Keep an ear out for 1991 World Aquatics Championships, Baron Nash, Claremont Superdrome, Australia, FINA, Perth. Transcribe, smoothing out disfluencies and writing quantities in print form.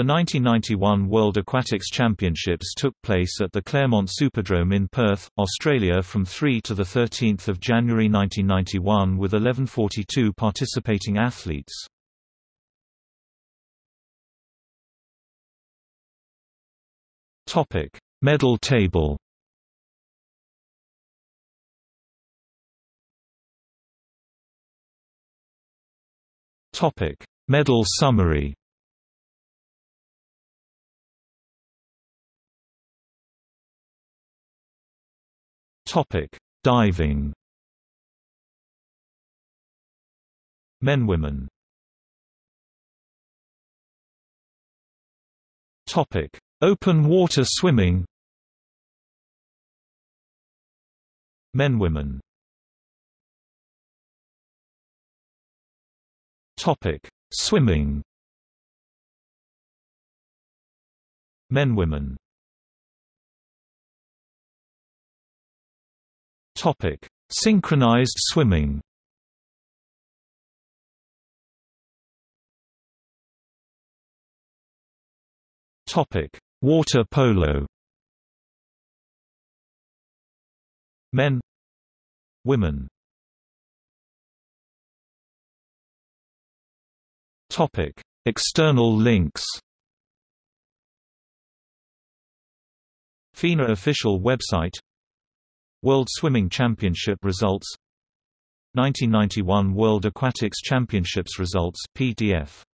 The 1991 World Aquatics Championships took place at the Claremont Superdrome in Perth, Australia from 3 to 13 January 1991 with 1142 participating athletes. Medal table. Medal summary. Diving. Men, women. Open water swimming. Men, women. Swimming. Men, women. Synchronized swimming. Water polo. Men, women. External links. FINA official website. World Swimming Championship results. 1991 World Aquatics Championships results PDF.